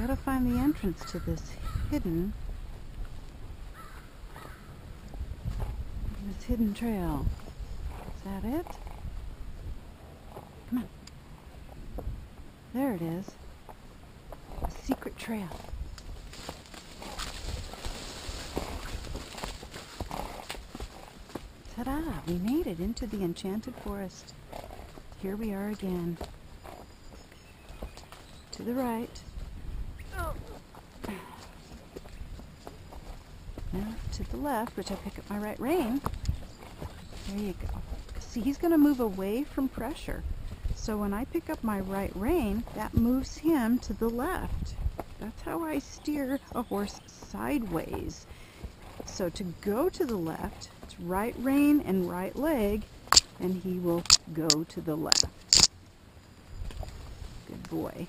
Gotta find the entrance to this hidden trail. Is that it? Come on. There it is. A secret trail. Ta-da! We made it into the enchanted forest. Here we are again. To the right. Oh. Now to the left, which I pick up my right rein. There you go. See, he's going to move away from pressure. So when I pick up my right rein, that moves him to the left. That's how I steer a horse sideways. So to go to the left, it's right rein and right leg, and he will go to the left. Good boy.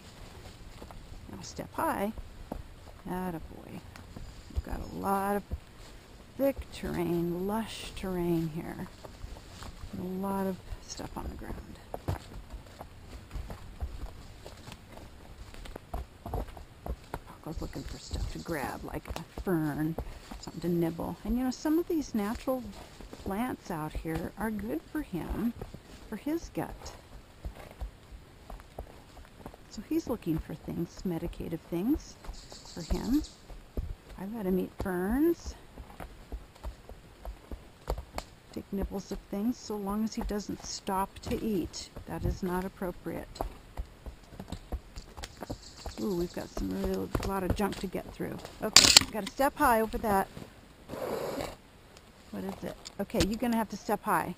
Now step high. Attaboy. We've got a lot of thick terrain, lush terrain here. A lot of stuff on the ground. Paco's looking for stuff to grab, like a fern, something to nibble. And you know, some of these natural plants out here are good for him, for his gut. So he's looking for things, medicative things for him. I've got to eat ferns. Take nibbles of things so long as he doesn't stop to eat. That is not appropriate. Ooh, we've got some real lot of junk to get through. Okay, gotta step high over that. What is it? Okay, you're gonna have to step high.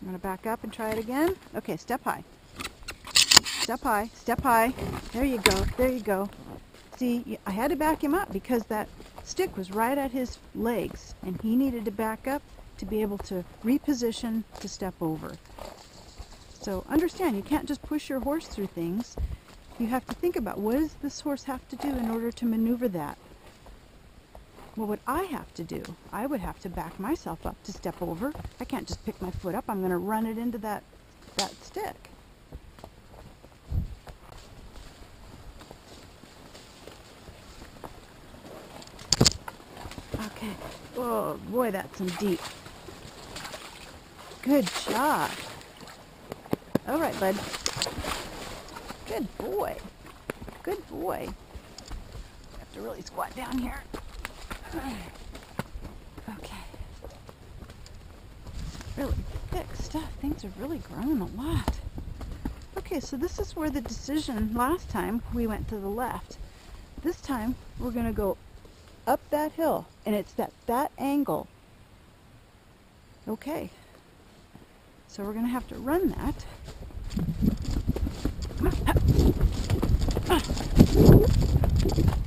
I'm gonna back up and try it again. Okay, step high. Step high, step high. There you go, there you go. See, I had to back him up because that stick was right at his legs and he needed to back up to be able to reposition to step over. So understand, you can't just push your horse through things. You have to think about, what does this horse have to do in order to maneuver that? What would I have to do? I would have to back myself up to step over. I can't just pick my foot up. I'm going to run it into that stick. Okay. Oh boy, that's some deep. Good job. All right, bud. Good boy. Good boy. I have to really squat down here. Okay. Really thick stuff. Things are really growing a lot. Okay, so this is where the decision last time we went to the left. This time we're going to go up that hill, and it's at that angle. Okay. So we're going to have to run that.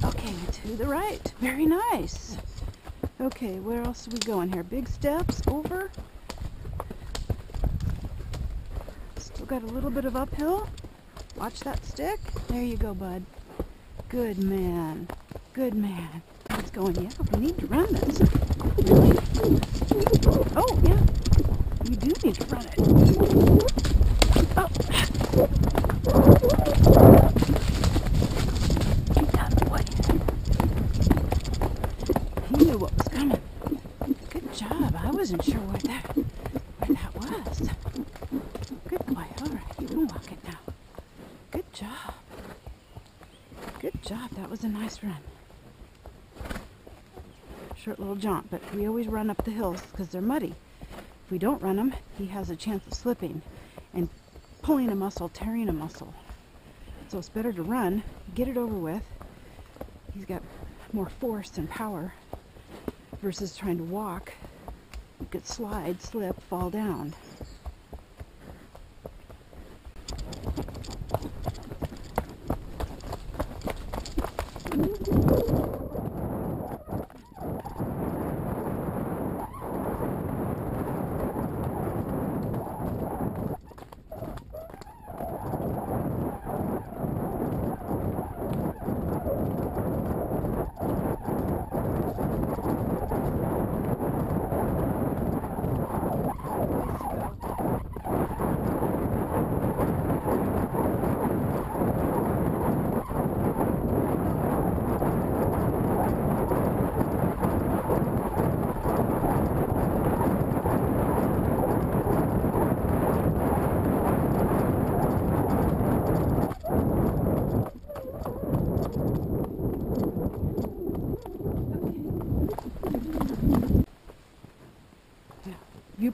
Okay, to the right. Very nice. Okay, where else are we going here? Big steps over. Still got a little bit of uphill. Watch that stick. There you go, bud. Good man. Good man. It's going, yeah, we need to run this. Really? Oh, yeah. You do need to run it. He knew what was coming. Good job. I wasn't sure where that was. Good boy. All right, you can walk it now. Good job. Good job. That was a nice run. Short little jaunt, but we always run up the hills because they're muddy. If we don't run them, he has a chance of slipping and pulling a muscle, tearing a muscle. So it's better to run, get it over with. He's got more force and power versus trying to walk. You could slide, slip, fall down.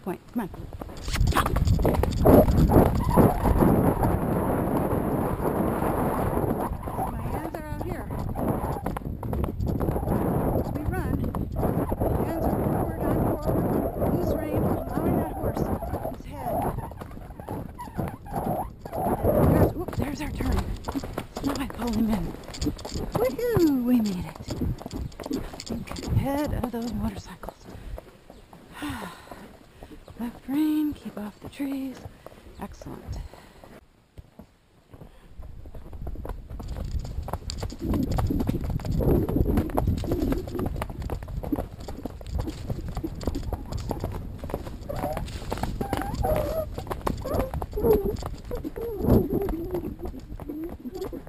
point. Come on. My hands are out here. As we run, my hands are forward, on forward. Loose rein, allowing that horse his head. There's, whoop, there's our turn. Now I pull him in. Woohoo! We made it. Ahead of those motorcycles. Left rein, keep off the trees. Excellent.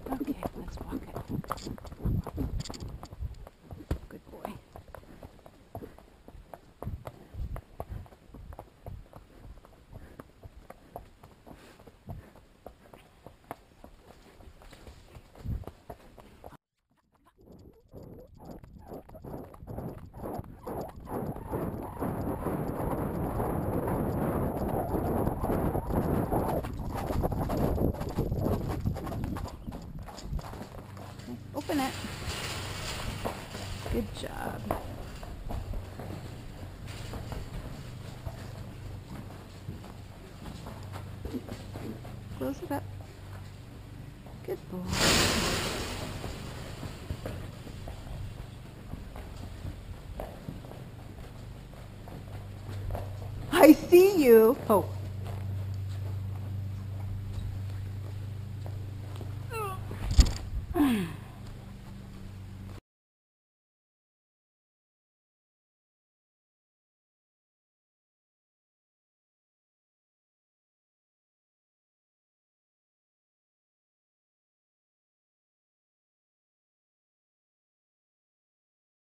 Okay, let's walk it. Good boy. Open it. Good job. Close it up. Good boy. I see you. Oh.